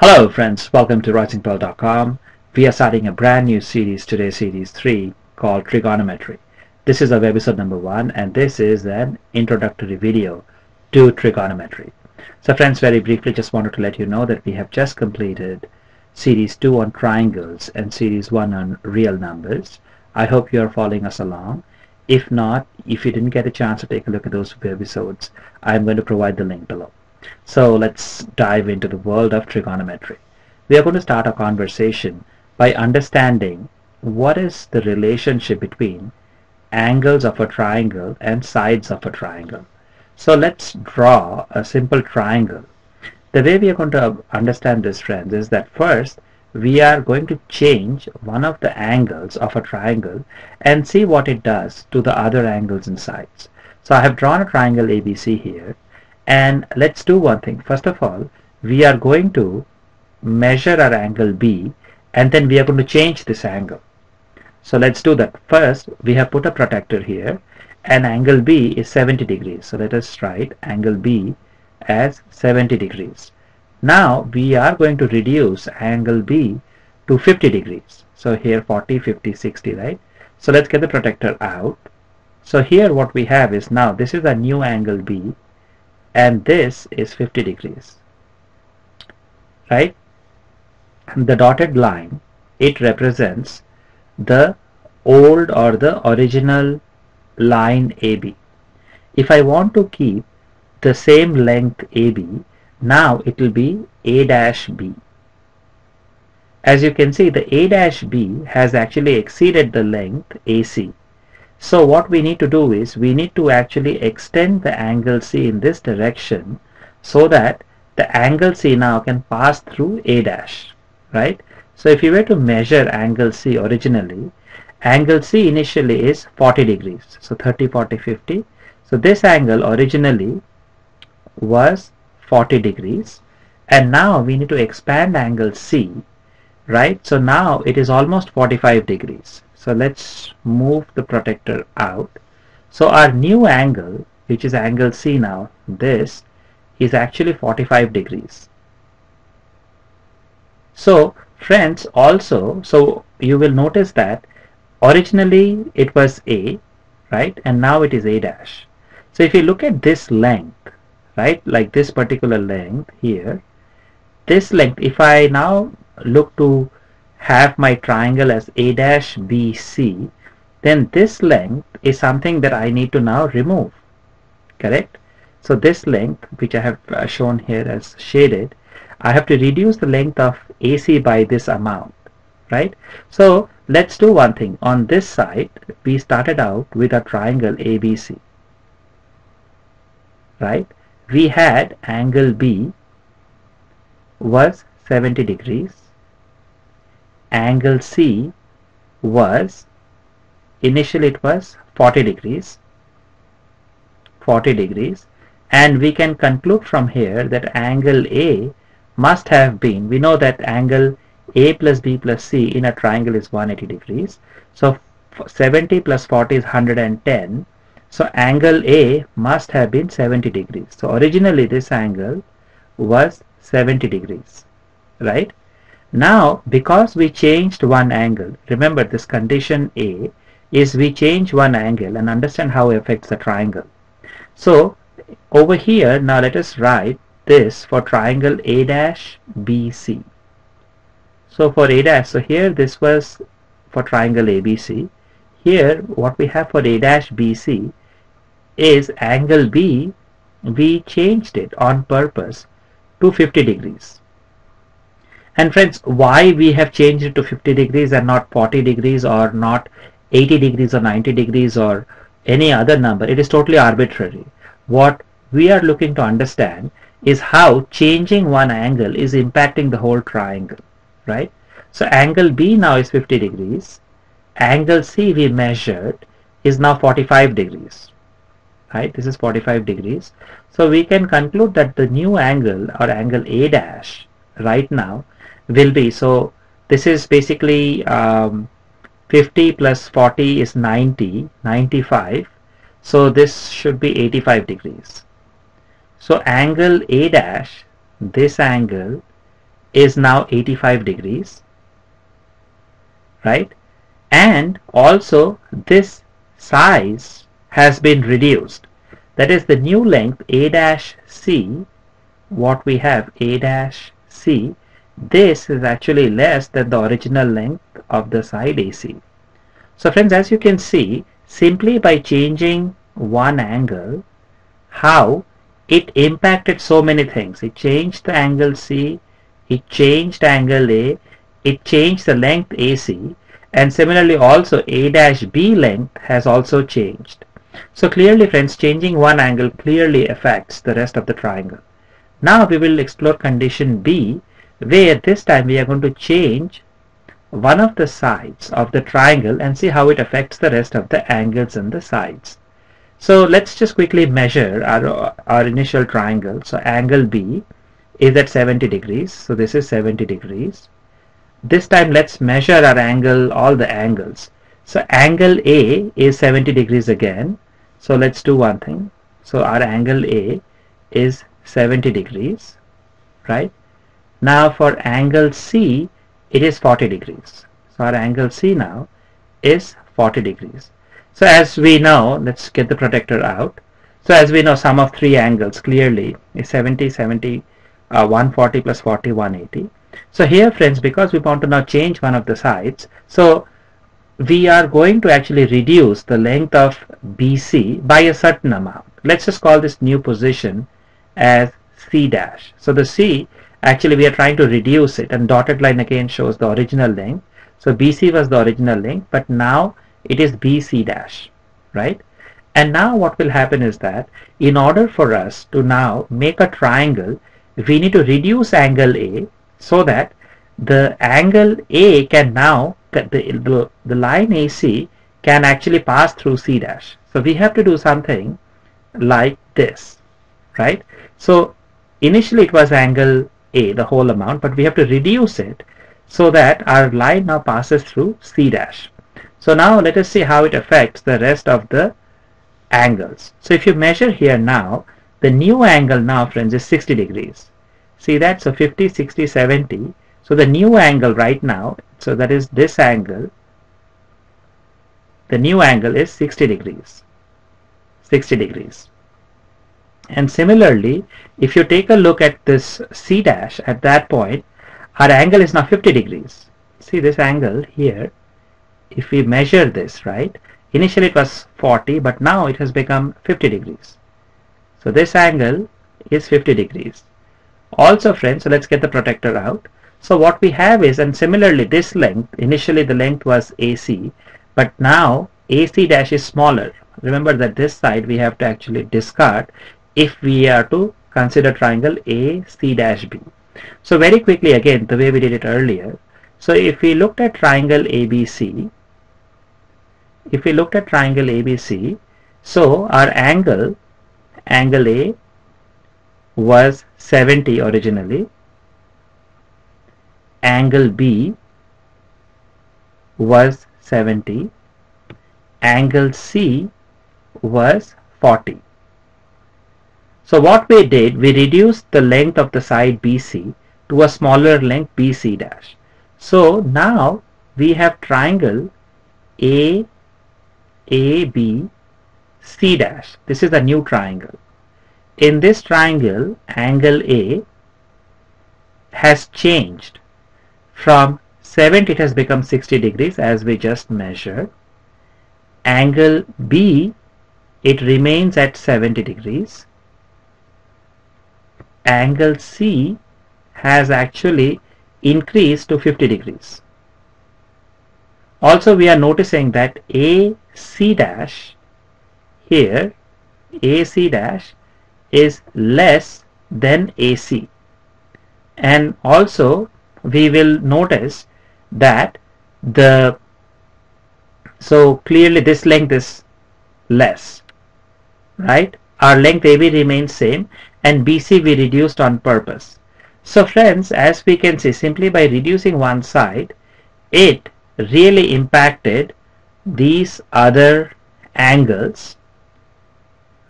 Hello friends, welcome to risingpearl.com. We are starting a brand new series today, series 3, called Trigonometry. This is our webisode number 1 and this is an introductory video to trigonometry. So friends, very briefly just wanted to let you know that we have just completed series 2 on triangles and series 1 on real numbers. I hope you are following us along. If not, if you didn't get a chance to take a look at those episodes, I'm going to provide the link below. So let's dive into the world of trigonometry. We are going to start our conversation by understanding what is the relationship between angles of a triangle and sides of a triangle. So let's draw a simple triangle. The way we are going to understand this, friends, is that first we are going to change one of the angles of a triangle and see what it does to the other angles and sides. So I have drawn a triangle ABC here. And let's do one thing. First of all, we are going to measure our angle B and then we are going to change this angle. So let's do that. First, we have put a protractor here and angle B is 70 degrees. So let us write angle B as 70 degrees. Now we are going to reduce angle B to 50 degrees. So here 40, 50, 60, right? So let's get the protractor out. So here what we have is now this is a new angle B. And this is 50 degrees, right? And the dotted line, it represents the old or the original line AB. If I want to keep the same length AB, now it will be A dash B. As you can see, the A dash B has actually exceeded the length AC. So what we need to do is we need to actually extend the angle C in this direction so that the angle C now can pass through A dash, right? So if you were to measure angle C originally, angle C initially is 40 degrees. So 30, 40, 50. So this angle originally was 40 degrees. And now we need to expand angle C, right? So now it is almost 45 degrees. So let's move the protractor out. So our new angle, which is angle C now, this is actually 45 degrees. So friends, also, so you will notice that originally it was A, right? And now it is A dash. So if you look at this length, right, like this particular length here, this length, if I now look to have my triangle as A dash BC, then this length is something that I need to now remove, correct? So this length, which I have shown here as shaded, I have to reduce the length of AC by this amount, right? So let's do one thing. On this side, we started out with a triangle ABC, right? We had angle B was 70 degrees. Angle C was, initially it was 40 degrees, and we can conclude from here that angle A must have been, we know that angle A plus B plus C in a triangle is 180 degrees, so 70 plus 40 is 110, so angle A must have been 70 degrees. So originally this angle was 70 degrees, right? Now, because we changed one angle, remember this condition A is we change one angle and understand how it affects the triangle. So over here, now let us write this for triangle A dash BC. So for A dash, so here this was for triangle ABC. Here what we have for A dash BC is angle B, we changed it on purpose to 50 degrees. And friends, why we have changed it to 50 degrees and not 40 degrees or not 80 degrees or 90 degrees or any other number, it is totally arbitrary. What we are looking to understand is how changing one angle is impacting the whole triangle, right? So angle B now is 50 degrees. Angle C we measured is now 45 degrees, right? This is 45 degrees. So we can conclude that the new angle or angle A dash right now will be, so this is basically 50 plus 40 is 90, 95, so this should be 85 degrees. So angle A dash, this angle is now 85 degrees, right? And also this size has been reduced. That is the new length a dash c, what we have a dash c, this is actually less than the original length of the side AC. So friends, as you can see, simply by changing one angle, how it impacted so many things. It changed the angle C, it changed angle A, it changed the length AC, and similarly also A dash B length has also changed. So clearly friends, changing one angle clearly affects the rest of the triangle. Now we will explore condition B, where this time we are going to change one of the sides of the triangle and see how it affects the rest of the angles and the sides. So let's just quickly measure our initial triangle. So angle B is at 70 degrees. So this is 70 degrees. This time let's measure our angle, all the angles. So angle A is 70 degrees again. So let's do one thing. So our angle A is 70 degrees, right? Now for angle C, it is 40 degrees. So our angle C now is 40 degrees. So as we know, let's get the protractor out. So as we know, sum of three angles clearly is 140 plus 40, 180. So here friends, because we want to now change one of the sides, so we are going to actually reduce the length of BC by a certain amount. Let's just call this new position as C dash. So the C, actually we are trying to reduce it, and dotted line again shows the original length. So BC was the original length, but now it is BC dash, right? And now what will happen is that in order for us to now make a triangle, we need to reduce angle A so that the angle A can now, the line AC can actually pass through C dash. So we have to do something like this, right? So initially it was angle A, the whole amount, but we have to reduce it so that our line now passes through C dash. So now let us see how it affects the rest of the angles. So if you measure here now, the new angle now friends is 60 degrees. See that? So 50, 60, 70. So the new angle right now, so that is this angle, the new angle is 60 degrees. 60 degrees. And similarly, if you take a look at this C dash, at that point, our angle is now 50 degrees. See this angle here, if we measure this, right? Initially it was 40, but now it has become 50 degrees. So this angle is 50 degrees. Also friends, so let's get the protractor out. So what we have is, and similarly this length, initially the length was AC, but now AC dash is smaller. Remember that this side we have to actually discard if we are to consider triangle AC dash B. So very quickly again, the way we did it earlier. So if we looked at triangle ABC, if we looked at triangle ABC, so our angle, angle A was 70 originally, angle B was 70, angle C was 40. So what we did, we reduced the length of the side BC to a smaller length BC dash. So now we have triangle AB, C dash. This is a new triangle. In this triangle, angle A has changed. From 70 it has become 60 degrees as we just measured. Angle B, it remains at 70 degrees. Angle C has actually increased to 50 degrees. Also we are noticing that AC dash here, AC dash is less than AC, and also we will notice that the, so clearly this length is less, right? Our length AB remains same, and BC we reduced on purpose. So friends, as we can see, simply by reducing one side, it really impacted these other angles,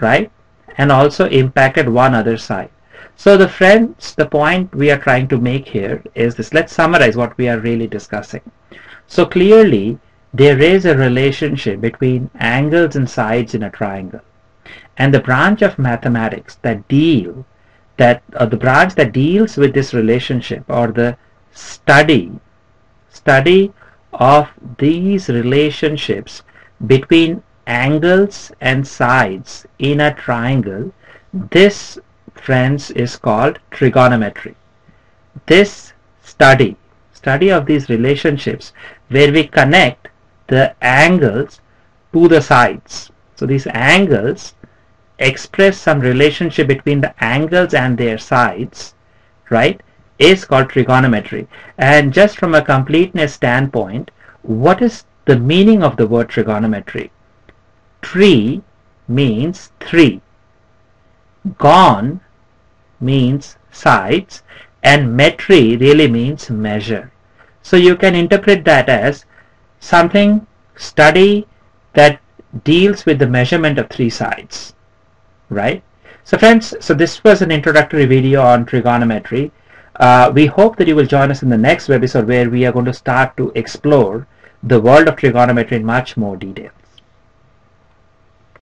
right? And also impacted one other side. So the friends, the point we are trying to make here is this. Let's summarize what we are really discussing. So clearly there is a relationship between angles and sides in a triangle, and the branch of mathematics that deals with this relationship, or the study of these relationships between angles and sides in a triangle, this, friends, is called trigonometry. This study of these relationships where we connect the angles to the sides. So these angles express some relationship between the angles and their sides, right, is called trigonometry. And just from a completeness standpoint, what is the meaning of the word trigonometry? Tri means three, gon means sides, and metri really means measure. So you can interpret that as something, study that deals with the measurement of three sides, right? So friends, so this was an introductory video on trigonometry. We hope that you will join us in the next webisode, where we are going to start to explore the world of trigonometry in much more detail.